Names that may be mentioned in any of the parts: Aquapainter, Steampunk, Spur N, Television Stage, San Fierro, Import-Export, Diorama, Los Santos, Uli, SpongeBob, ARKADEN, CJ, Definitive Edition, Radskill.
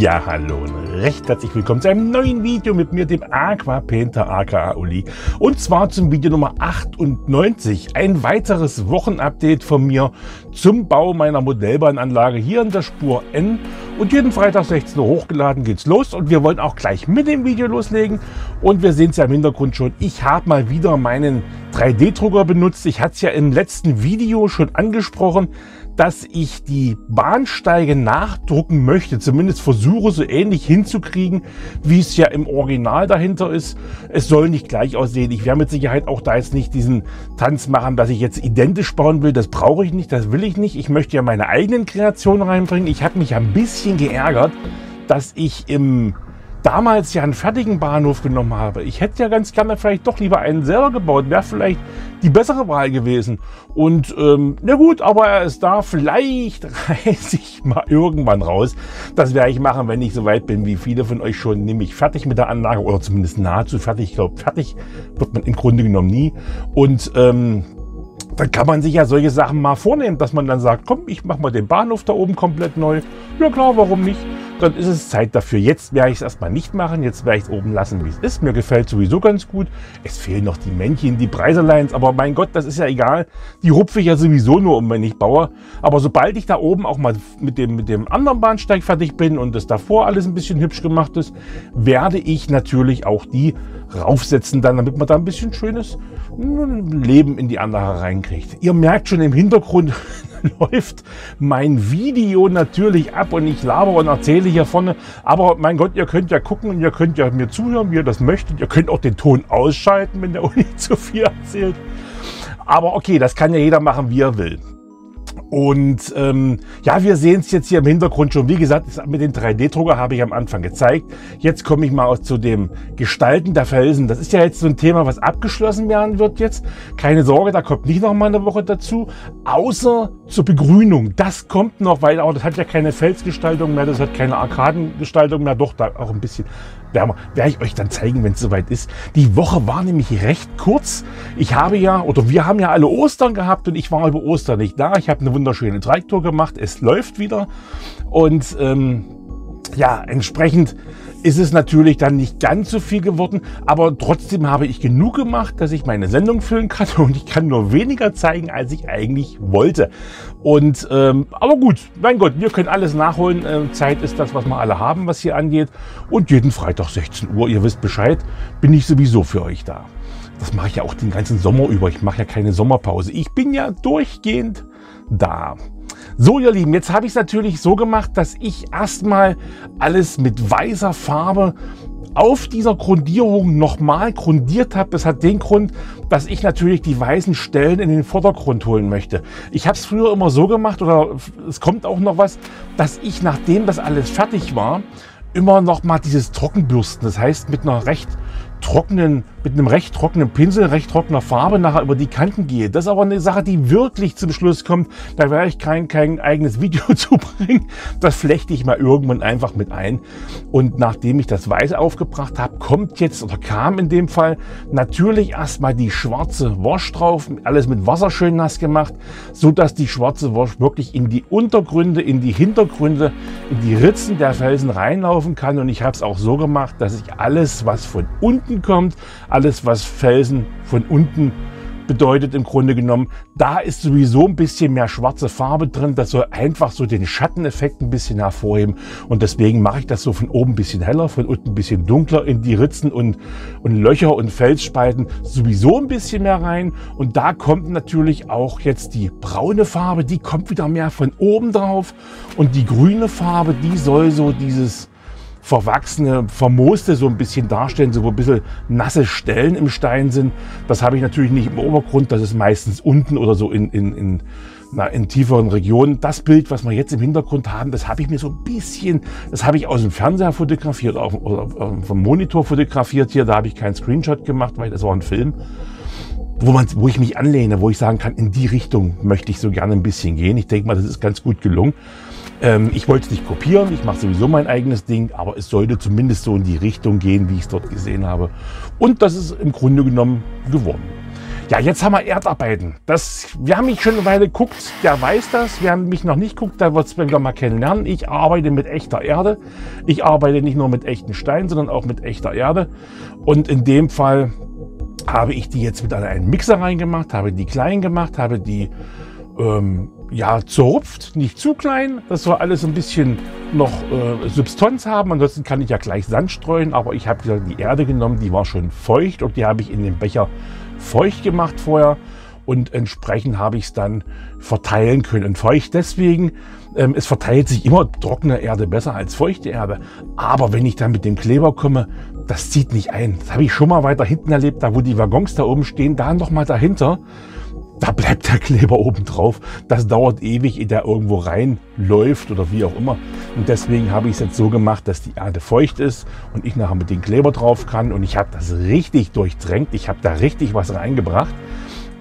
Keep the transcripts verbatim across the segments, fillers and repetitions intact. Ja, hallo und recht herzlich willkommen zu einem neuen Video mit mir, dem Aquapainter aka Uli. Und zwar zum Video Nummer achtundneunzig. Ein weiteres Wochenupdate von mir zum Bau meiner Modellbahnanlage hier in der Spur N. Und jeden Freitag sechzehn Uhr hochgeladen geht's los. Und wir wollen auch gleich mit dem Video loslegen. Und wir sehen es ja im Hintergrund schon, ich habe mal wieder meinen drei D Drucker benutzt. Ich hatte es ja im letzten Video schon angesprochen, dass ich die Bahnsteige nachdrucken möchte, zumindest versuche, so ähnlich hinzukriegen, wie es ja im Original dahinter ist. Es soll nicht gleich aussehen. Ich werde mit Sicherheit auch da jetzt nicht diesen Tanz machen, dass ich jetzt identisch bauen will. Das brauche ich nicht, das will ich nicht. Ich möchte ja meine eigenen Kreationen reinbringen. Ich habe mich ein bisschen geärgert, dass ich im damals ja einen fertigen Bahnhof genommen habe. Ich hätte ja ganz gerne vielleicht doch lieber einen selber gebaut, wäre vielleicht die bessere Wahl gewesen. Und ähm, na gut, aber er ist da, vielleicht reiße ich mal irgendwann raus. Das werde ich machen, wenn ich so weit bin, wie viele von euch schon, nämlich fertig mit der Anlage oder zumindest nahezu fertig. Ich glaube, fertig wird man im Grunde genommen nie. Und ähm, dann kann man sich ja solche Sachen mal vornehmen, dass man dann sagt, komm, ich mache mal den Bahnhof da oben komplett neu. Ja klar, warum nicht? Dann ist es Zeit dafür. Jetzt werde ich es erstmal nicht machen. Jetzt werde ich es oben lassen, wie es ist. Mir gefällt sowieso ganz gut. Es fehlen noch die Männchen, die Preiselines. Aber mein Gott, das ist ja egal. Die rupfe ich ja sowieso nur um, wenn ich baue. Aber sobald ich da oben auch mal mit dem, mit dem anderen Bahnsteig fertig bin und das davor alles ein bisschen hübsch gemacht ist, werde ich natürlich auch die raufsetzen, dann, damit man da ein bisschen schönes Leben in die Anlage reinkriegt. Ihr merkt schon, im Hintergrund läuft mein Video natürlich ab und ich labere und erzähle hier vorne. Aber mein Gott, ihr könnt ja gucken und ihr könnt ja mir zuhören, wie ihr das möchtet. Ihr könnt auch den Ton ausschalten, wenn der Uli zu viel erzählt. Aber okay, das kann ja jeder machen, wie er will. Und ähm, ja, wir sehen es jetzt hier im Hintergrund schon. Wie gesagt, mit dem drei D Drucker habe ich am Anfang gezeigt. Jetzt komme ich mal zu dem Gestalten der Felsen. Das ist ja jetzt so ein Thema, was abgeschlossen werden wird jetzt. Keine Sorge, da kommt nicht noch mal eine Woche dazu. Außer zur Begrünung. Das kommt noch, weil auch das hat ja keine Felsgestaltung mehr, das hat keine Arkadengestaltung mehr. Doch, da auch ein bisschen wärmer. Werde ich euch dann zeigen, wenn es soweit ist. Die Woche war nämlich recht kurz. Ich habe ja, oder wir haben ja alle Ostern gehabt und ich war über Ostern nicht da. Ich habe eine wunderschöne Dreiecktour gemacht. Es läuft wieder und ähm, ja, entsprechend ist es natürlich dann nicht ganz so viel geworden, aber trotzdem habe ich genug gemacht, dass ich meine Sendung füllen kann und ich kann nur weniger zeigen, als ich eigentlich wollte. Und ähm, aber gut, mein Gott, wir können alles nachholen. Ähm, Zeit ist das, was wir alle haben, was hier angeht. Und jeden Freitag sechzehn Uhr, ihr wisst Bescheid, bin ich sowieso für euch da. Das mache ich ja auch den ganzen Sommer über. Ich mache ja keine Sommerpause. Ich bin ja durchgehend da. So, ihr Lieben, jetzt habe ich es natürlich so gemacht, dass ich erstmal alles mit weißer Farbe auf dieser Grundierung nochmal grundiert habe. Das hat den Grund, dass ich natürlich die weißen Stellen in den Vordergrund holen möchte. Ich habe es früher immer so gemacht, oder es kommt auch noch was, dass ich, nachdem das alles fertig war, immer nochmal dieses Trockenbürsten, das heißt mit einer recht trockenen, mit einem recht trockenen Pinsel, recht trockener Farbe nachher über die Kanten gehe. Das ist aber eine Sache, die wirklich zum Schluss kommt. Da werde ich kein, kein eigenes Video zu bringen. Das flechte ich mal irgendwann einfach mit ein. Und nachdem ich das Weiß aufgebracht habe, kommt jetzt, oder kam in dem Fall, natürlich erstmal die schwarze Wash drauf. Alles mit Wasser schön nass gemacht, sodass die schwarze Wash wirklich in die Untergründe, in die Hintergründe, in die Ritzen der Felsen reinlaufen kann. Und ich habe es auch so gemacht, dass ich alles, was von unten kommt, alles was Felsen von unten bedeutet im Grunde genommen, da ist sowieso ein bisschen mehr schwarze Farbe drin, das soll einfach so den Schatteneffekt ein bisschen hervorheben und deswegen mache ich das so von oben ein bisschen heller, von unten ein bisschen dunkler in die Ritzen und, und Löcher und Felsspalten sowieso ein bisschen mehr rein und da kommt natürlich auch jetzt die braune Farbe, die kommt wieder mehr von oben drauf und die grüne Farbe, die soll so dieses verwachsene, vermooste so ein bisschen darstellen, so wo ein bisschen nasse Stellen im Stein sind. Das habe ich natürlich nicht im Obergrund, das ist meistens unten oder so in, in, in, na, in tieferen Regionen. Das Bild, was wir jetzt im Hintergrund haben, das habe ich mir so ein bisschen, das habe ich aus dem Fernseher fotografiert auf, oder vom Monitor fotografiert hier, da habe ich keinen Screenshot gemacht, weil das war ein Film. Wo, man, wo ich mich anlehne, wo ich sagen kann, in die Richtung möchte ich so gerne ein bisschen gehen. Ich denke mal, das ist ganz gut gelungen. Ähm, ich wollte es nicht kopieren, ich mache sowieso mein eigenes Ding, aber es sollte zumindest so in die Richtung gehen, wie ich es dort gesehen habe. Und das ist im Grunde genommen geworden. Ja, jetzt haben wir Erdarbeiten. Das, wir haben mich schon eine Weile geguckt, der weiß das. Wer mich noch nicht guckt, der wird es wieder mal kennenlernen. Ich arbeite mit echter Erde. Ich arbeite nicht nur mit echten Steinen, sondern auch mit echter Erde. Und in dem Fall habe ich die jetzt mit einem Mixer reingemacht, habe die klein gemacht, habe die ähm, ja, zerrupft, nicht zu klein. Das soll alles ein bisschen noch äh, Substanz haben. Ansonsten kann ich ja gleich Sand streuen, aber ich habe die Erde genommen, die war schon feucht und die habe ich in den Becher feucht gemacht vorher und entsprechend habe ich es dann verteilen können. Und feucht deswegen, ähm, es verteilt sich immer trockene Erde besser als feuchte Erde. Aber wenn ich dann mit dem Kleber komme, das zieht nicht ein. Das habe ich schon mal weiter hinten erlebt, da wo die Waggons da oben stehen, da nochmal dahinter. Da bleibt der Kleber oben drauf. Das dauert ewig, ehe der irgendwo reinläuft oder wie auch immer. Und deswegen habe ich es jetzt so gemacht, dass die Erde feucht ist und ich nachher mit dem Kleber drauf kann. Und ich habe das richtig durchdrängt. Ich habe da richtig was reingebracht.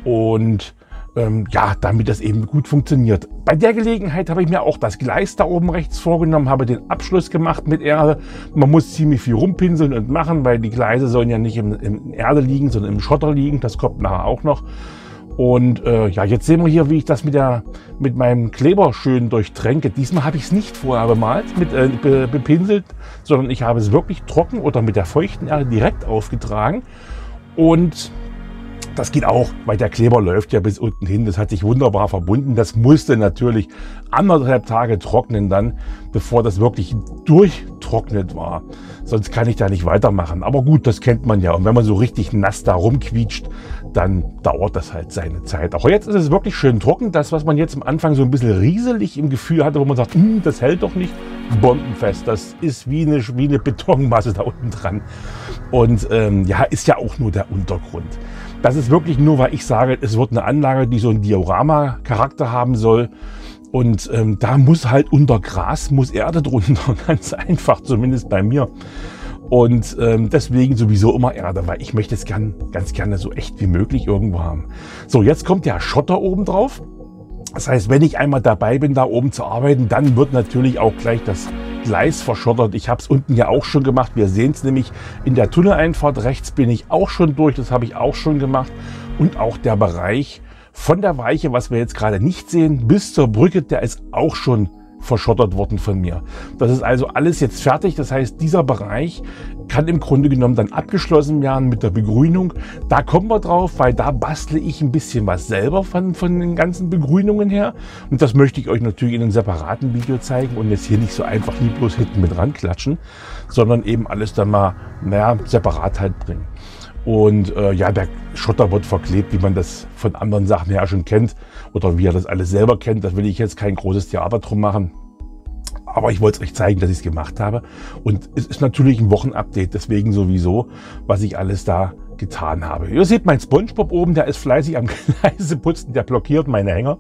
Und ähm, ja, damit das eben gut funktioniert. Bei der Gelegenheit habe ich mir auch das Gleis da oben rechts vorgenommen, habe den Abschluss gemacht mit Erde. Man muss ziemlich viel rumpinseln und machen, weil die Gleise sollen ja nicht in Erde liegen, sondern im Schotter liegen. Das kommt nachher auch noch. Und äh, ja, jetzt sehen wir hier, wie ich das mit, der, mit meinem Kleber schön durchtränke. Diesmal habe ich es nicht vorher bemalt, mit, äh, be, bepinselt, sondern ich habe es wirklich trocken oder mit der feuchten Erde direkt aufgetragen. Und das geht auch, weil der Kleber läuft ja bis unten hin. Das hat sich wunderbar verbunden. Das musste natürlich anderthalb Tage trocknen dann, bevor das wirklich durchtrocknet war. Sonst kann ich da nicht weitermachen. Aber gut, das kennt man ja. Und wenn man so richtig nass da rumquietscht, dann dauert das halt seine Zeit. Auch jetzt ist es wirklich schön trocken. Das, was man jetzt am Anfang so ein bisschen rieselig im Gefühl hatte, wo man sagt, das hält doch nicht, bombenfest. Das ist wie eine, wie eine Betonmasse da unten dran. Und ähm, ja, ist ja auch nur der Untergrund. Das ist wirklich nur, weil ich sage, es wird eine Anlage, die so einen Diorama-Charakter haben soll. Und ähm, da muss halt unter Gras, muss Erde drunter. Ganz einfach, zumindest bei mir. Und ähm, deswegen sowieso immer Erde, weil ich möchte es gern, ganz gerne so echt wie möglich irgendwo haben. So, jetzt kommt der Schotter oben drauf. Das heißt, wenn ich einmal dabei bin, da oben zu arbeiten, dann wird natürlich auch gleich das Gleis verschottert. Ich habe es unten ja auch schon gemacht. Wir sehen es nämlich in der Tunneleinfahrt. Rechts bin ich auch schon durch. Das habe ich auch schon gemacht. Und auch der Bereich von der Weiche, was wir jetzt gerade nicht sehen, bis zur Brücke, der ist auch schon verschottert worden von mir. Das ist also alles jetzt fertig. Das heißt, dieser Bereich kann im Grunde genommen dann abgeschlossen werden mit der Begrünung. Da kommen wir drauf, weil da bastle ich ein bisschen was selber von, von den ganzen Begrünungen her. Und das möchte ich euch natürlich in einem separaten Video zeigen und jetzt hier nicht so einfach lieblos hinten mit ranklatschen, sondern eben alles dann mal, naja, separat halt bringen. Und äh, ja, der Schotter wird verklebt, wie man das von anderen Sachen her schon kennt oder wie er das alles selber kennt. Das will ich jetzt kein großes Theater drum machen. Aber ich wollte es euch zeigen, dass ich es gemacht habe. Und es ist natürlich ein Wochenupdate, deswegen sowieso, was ich alles da getan habe. Ihr seht mein SpongeBob oben, der ist fleißig am Gleise putzen, der blockiert meine Hänger.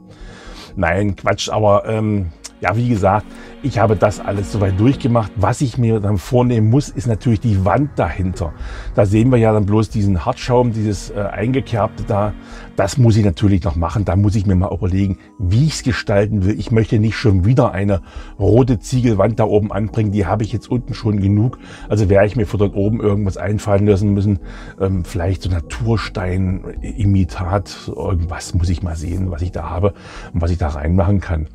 Nein, Quatsch, aber ähm, ja, wie gesagt, ich habe das alles soweit durchgemacht. Was ich mir dann vornehmen muss, ist natürlich die Wand dahinter. Da sehen wir ja dann bloß diesen Hartschaum, dieses äh, eingekerbte da. Das muss ich natürlich noch machen. Da muss ich mir mal überlegen, wie ich es gestalten will. Ich möchte nicht schon wieder eine rote Ziegelwand da oben anbringen. Die habe ich jetzt unten schon genug. Also werde ich mir von dort oben irgendwas einfallen lassen müssen. Ähm, vielleicht so Naturstein-Imitat. Irgendwas muss ich mal sehen, was ich da habe und was ich da reinmachen kann.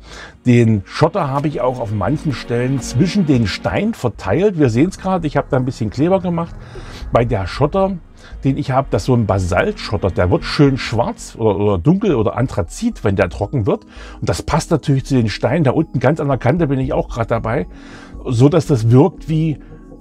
Den Schotter habe ich auch auf dem manchen Stellen zwischen den Steinen verteilt. Wir sehen es gerade, ich habe da ein bisschen Kleber gemacht. Bei der Schotter, den ich habe, das ist so ein Basaltschotter, der wird schön schwarz oder, oder dunkel oder Anthrazit, wenn der trocken wird. Und das passt natürlich zu den Steinen. Da unten ganz an der Kante bin ich auch gerade dabei, so dass das wirkt wie,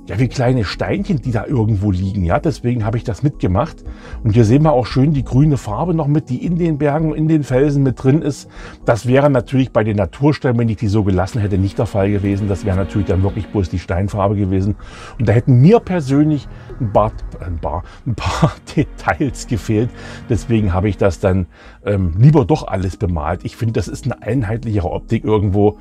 ja, wie kleine Steinchen, die da irgendwo liegen. Ja, deswegen habe ich das mitgemacht. Und hier sehen wir auch schön die grüne Farbe noch mit, die in den Bergen, in den Felsen mit drin ist. Das wäre natürlich bei den Natursteinen, wenn ich die so gelassen hätte, nicht der Fall gewesen. Das wäre natürlich dann wirklich bloß die Steinfarbe gewesen. Und da hätten mir persönlich ein paar, ein paar, ein paar Details gefehlt. Deswegen habe ich das dann ähm, lieber doch alles bemalt. Ich finde, das ist eine einheitlichere Optik irgendwo.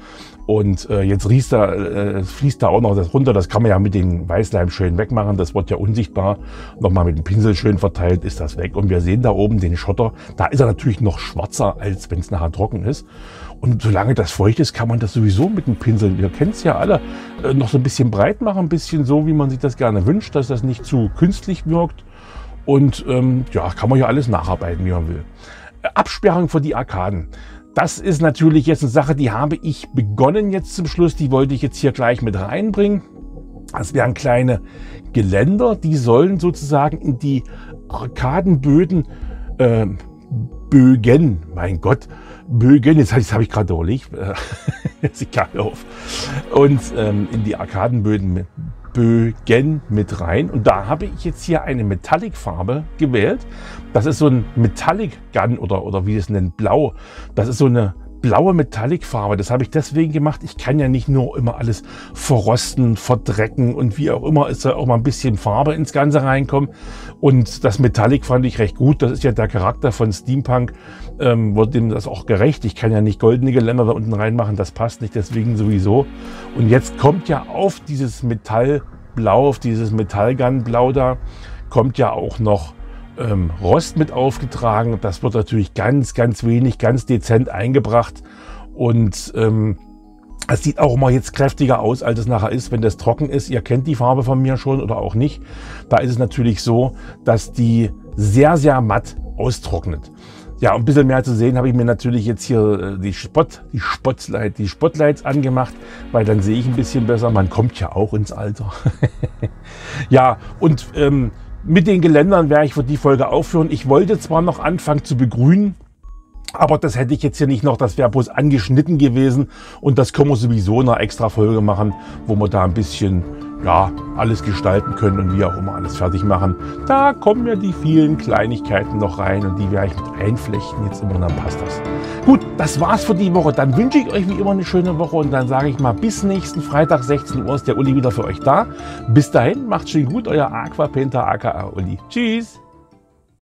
Und äh, jetzt riecht da, äh, fließt da auch noch das runter. Das kann man ja mit den Weißleim schön wegmachen. Das wird ja unsichtbar. Nochmal mit dem Pinsel schön verteilt ist das weg. Und wir sehen da oben den Schotter. Da ist er natürlich noch schwarzer, als wenn es nachher trocken ist. Und solange das feucht ist, kann man das sowieso mit dem Pinsel, ihr kennt es ja alle, äh, noch so ein bisschen breit machen. Ein bisschen so, wie man sich das gerne wünscht, dass das nicht zu künstlich wirkt. Und ähm, ja, kann man ja alles nacharbeiten, wie man will. Absperrung für die Arkaden. Das ist natürlich jetzt eine Sache, die habe ich begonnen jetzt zum Schluss. Die wollte ich jetzt hier gleich mit reinbringen. Das wären kleine Geländer, die sollen sozusagen in die Arkadenböden, äh, Bögen, mein Gott, Bögen, jetzt habe ich, hab ich gerade däulich, jetzt ich gerade auf, und ähm, in die Arkadenböden mit Bögen mit rein. Und da habe ich jetzt hier eine Metallic-Farbe gewählt. Das ist so ein Metallic-Gun oder, oder wie es nennt, blau. Das ist so eine blaue Metallic-Farbe. Das habe ich deswegen gemacht. Ich kann ja nicht nur immer alles verrosten, verdrecken und wie auch immer. Es soll auch mal ein bisschen Farbe ins Ganze reinkommen. Und das Metallic fand ich recht gut. Das ist ja der Charakter von Steampunk. Ähm, wird dem das auch gerecht. Ich kann ja nicht goldene Geländer da unten reinmachen. Das passt nicht. Deswegen sowieso. Und jetzt kommt ja auf dieses Metallblau, auf dieses Metallgun-Blau da, kommt ja auch noch Ähm, Rost mit aufgetragen. Das wird natürlich ganz, ganz wenig, ganz dezent eingebracht. Und ähm, das sieht auch mal jetzt kräftiger aus, als es nachher ist, wenn das trocken ist. Ihr kennt die Farbe von mir schon oder auch nicht. Da ist es natürlich so, dass die sehr, sehr matt austrocknet. Ja, ein bisschen mehr zu sehen habe ich mir natürlich jetzt hier die Spot, die Spotlight, die Spotlights angemacht, weil dann sehe ich ein bisschen besser. Man kommt ja auch ins Alter. Ja, und ähm, mit den Geländern werde ich für die Folge aufhören. Ich wollte zwar noch anfangen zu begrünen, aber das hätte ich jetzt hier nicht noch. Das wäre bloß angeschnitten gewesen. Und das können wir sowieso in einer extra Folge machen, wo wir da ein bisschen, ja, alles gestalten können und wie auch immer alles fertig machen. Da kommen ja die vielen Kleinigkeiten noch rein und die werde ich mit einflechten jetzt immer und dann passt das. Gut, das war's für die Woche. Dann wünsche ich euch wie immer eine schöne Woche und dann sage ich mal bis nächsten Freitag sechzehn Uhr ist der Uli wieder für euch da. Bis dahin, macht's schön gut, euer Aquapainter aka Uli. Tschüss!